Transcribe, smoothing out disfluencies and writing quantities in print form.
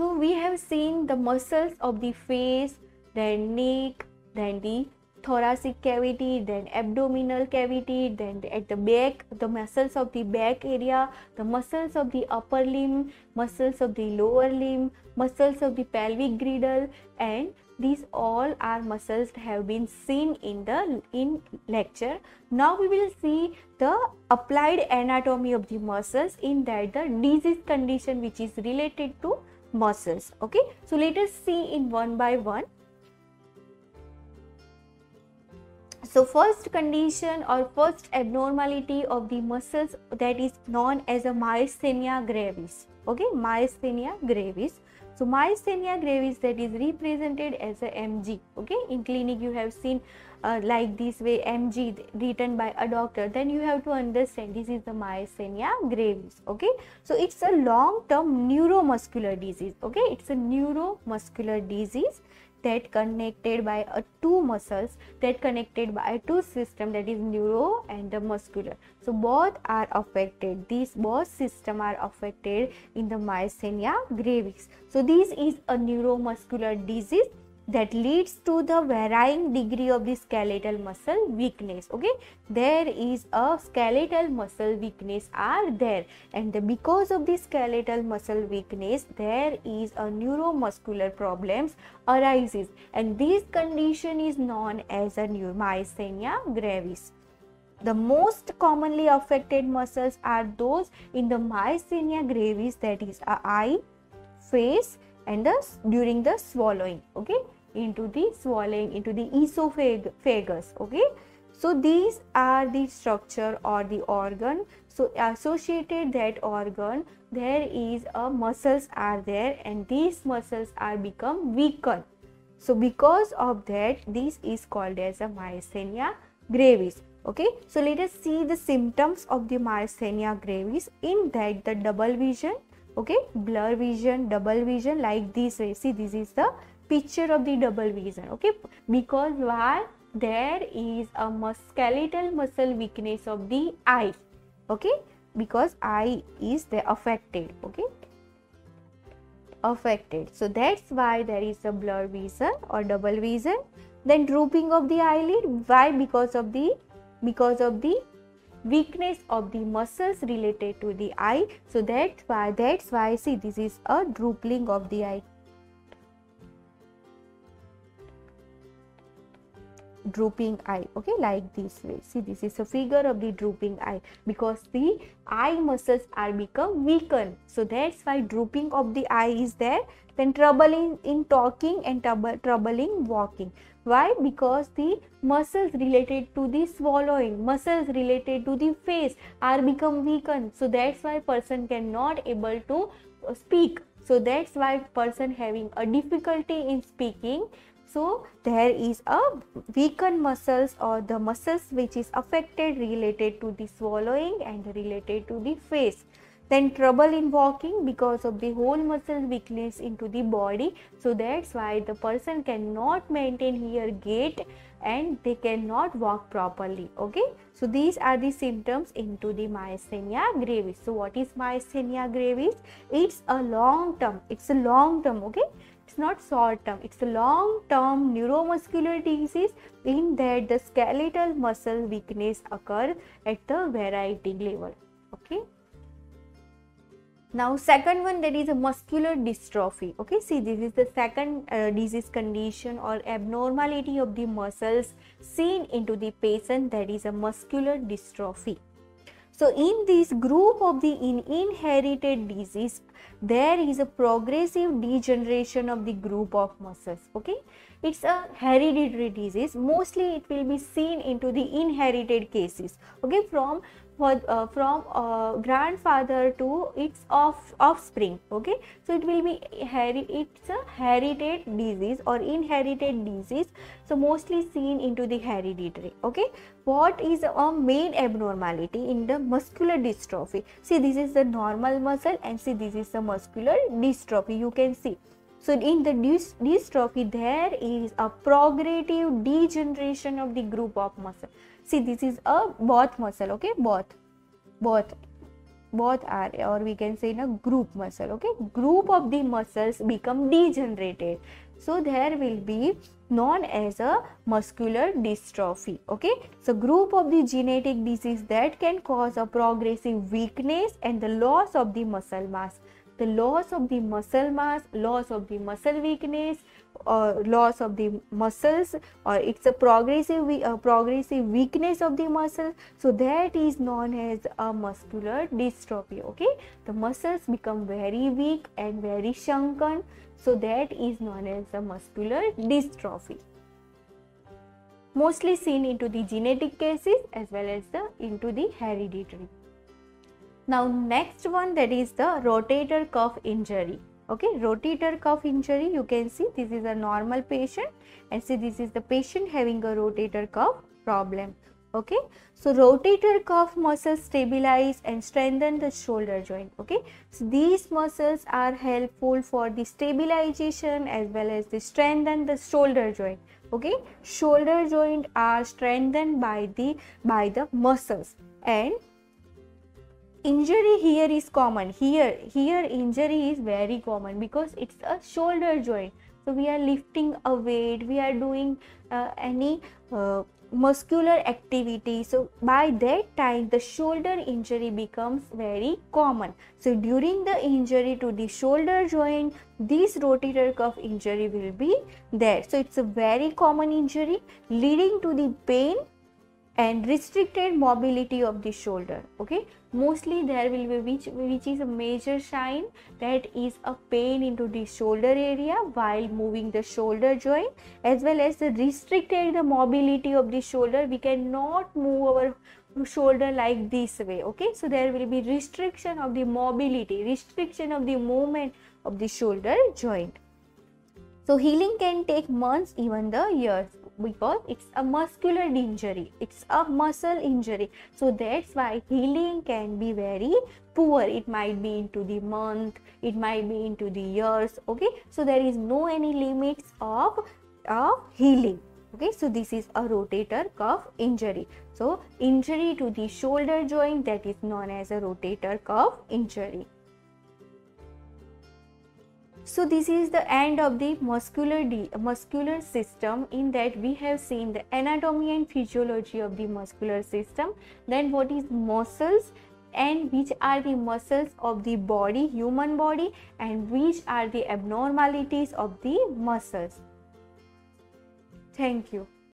So we have seen the muscles of the face, then neck, then the thoracic cavity, then abdominal cavity, then at the back, the muscles of the back area, the muscles of the upper limb, muscles of the lower limb, muscles of the pelvic girdle, and these all are muscles have been seen in the lecture. Now we will see the applied anatomy of the muscles, in that the disease condition which is related to muscles. Okay, so let us see in one by one. So first condition or first abnormality of the muscles, that is known as a myasthenia gravis. Okay, myasthenia gravis. So myasthenia gravis, that is represented as a MG. Okay, in clinic you have seen like this way MG written by a doctor, then you have to understand this is the myasthenia gravis. Okay, so it's a long-term neuromuscular disease. Okay, it's a neuromuscular disease that connected by two muscles, that connected by two system, that is neuro and the muscular. So both are affected, these both system are affected in the myasthenia gravis. So this is a neuromuscular disease that leads to the varying degree of the skeletal muscle weakness. Okay, there is a skeletal muscle weakness are there, and because of the skeletal muscle weakness there is a neuromuscular problems arises, and this condition is known as a myasthenia gravis. The most commonly affected muscles are those in the myasthenia gravis, that is eye, face, and during the swallowing. Okay, into the swallowing, into the esophagus. Okay, so these are the structure or the organ, so associated that organ there is a muscles are there, and these muscles are become weaker. So because of that this is called as a myasthenia gravis. Okay, so let us see the symptoms of the myasthenia gravis, in that the double vision, okay, blur vision, double vision, like this way. See, this is the picture of the double vision. Okay, because why? There is a skeletal muscle weakness of the eye. Okay, because eye is the affected. Okay, affected, so that's why there is a blur vision or double vision. Then drooping of the eyelid, why? Because of the weakness of the muscles related to the eye. So that's why see, this is a drooping of the eye, drooping eye. Okay, like this way. See, this is a figure of the drooping eye, because the eye muscles are become weakened, so that's why drooping of the eye is there. Then trouble in talking and trouble in walking, why? Because the muscles related to the swallowing, muscles related to the face are become weakened, so that's why person cannot able to speak. So that's why person having a difficulty in speaking. So there is a weakened muscles or the muscles which is affected related to the swallowing and related to the face. Then trouble in walking, because of the whole muscle weakness into the body. So that's why the person cannot maintain here gait and they cannot walk properly. Okay, so these are the symptoms into the myasthenia gravis. So what is myasthenia gravis? It's a long term, okay, it's not short term, it's a long term neuromuscular disease, in that the skeletal muscle weakness occur at the variety level. Okay, now second one, that is a muscular dystrophy. Okay, see, this is the second disease condition or abnormality of the muscles seen into the patient, that is a muscular dystrophy. So in this group of the inherited disease there is a progressive degeneration of the group of muscles. Okay, it's a hereditary disease, mostly it will be seen into the inherited cases. Okay, from grandfather to its offspring. Okay, so it will be it's a heritage disease or inherited disease, so mostly seen into the hereditary. Okay, what is a main abnormality in the muscular dystrophy? See, this is the normal muscle, and see, this is the muscular dystrophy, you can see. So in the dystrophy there is a progressive degeneration of the group of muscle. See, this is a both muscle. Okay, both both are, or we can say in a group muscle, okay, group of the muscles become degenerated. So there will be known as a muscular dystrophy, okay. So group of the genetic disease that can cause a progressive weakness and the loss of the muscle mass. The loss of the muscle mass, loss of the muscle weakness, or loss of the muscles, or it's a progressive weakness of the muscles. So that is known as a muscular dystrophy, okay. The muscles become very weak and very shrunken. So that is known as a muscular dystrophy. Mostly seen into the genetic cases as well as into the hereditary. Now next one, that is the rotator cuff injury. Okay, rotator cuff injury, you can see this is a normal patient, and see this is the patient having a rotator cuff problem. Okay, so rotator cuff muscles stabilize and strengthen the shoulder joint. Okay, so these muscles are helpful for the stabilization as well as the strengthen the shoulder joint. Okay, shoulder joint are strengthened by the muscles, and injury here is common. Here injury is very common because it's a shoulder joint. So we are lifting a weight, we are doing any muscular activity, so by that time the shoulder injury becomes very common. So during the injury to the shoulder joint, this rotator cuff injury will be there. So it's a very common injury leading to the pain and restricted mobility of the shoulder, okay. Mostly there will be which is a major sign, that is a pain into the shoulder area while moving the shoulder joint, as well as the restricted the mobility of the shoulder. We cannot move our shoulder like this way, okay. So there will be restriction of the mobility, restriction of the movement of the shoulder joint. So healing can take months, even the years, because it's a muscular injury, it's a muscle injury. So that's why healing can be very poor. It might be into the month, it might be into the years, okay. So there is no any limits of healing, okay. So this is a rotator cuff injury. So injury to the shoulder joint, that is known as a rotator cuff injury. So this is the end of the muscular system, in that we have seen the anatomy and physiology of the muscular system, then what is muscles and which are the muscles of the body, human body, and which are the abnormalities of the muscles. Thank you.